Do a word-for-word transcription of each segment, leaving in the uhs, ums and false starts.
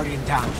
Guardian down.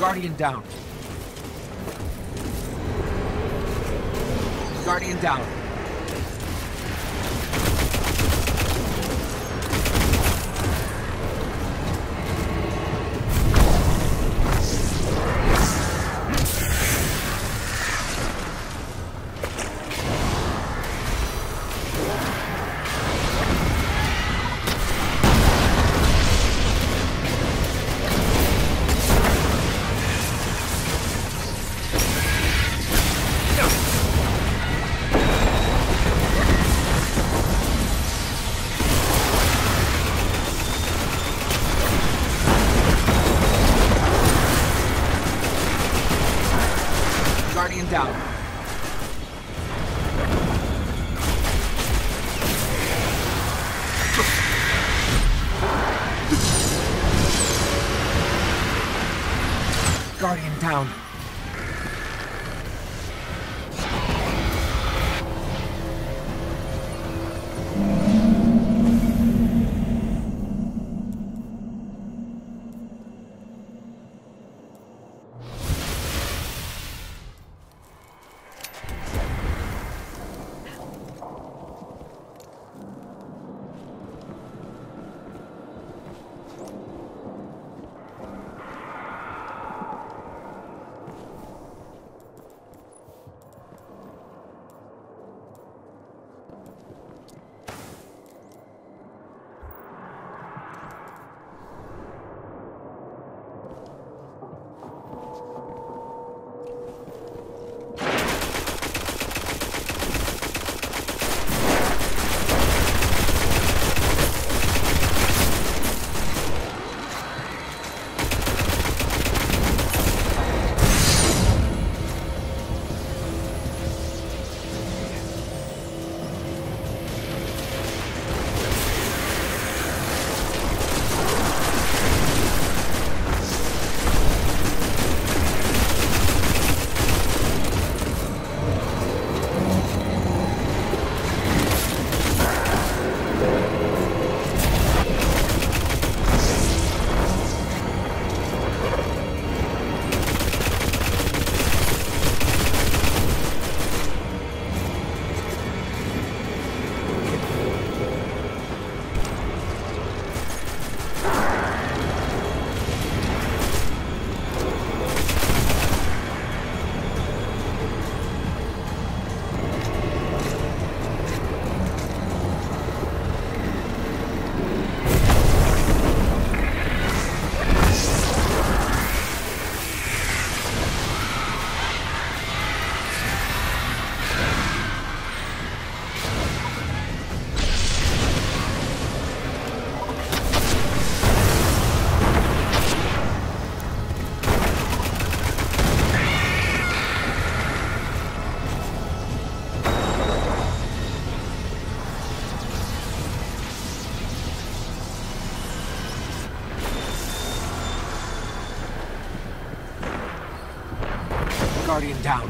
Guardian down. Guardian down. Guardian down. Guardian down.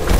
No.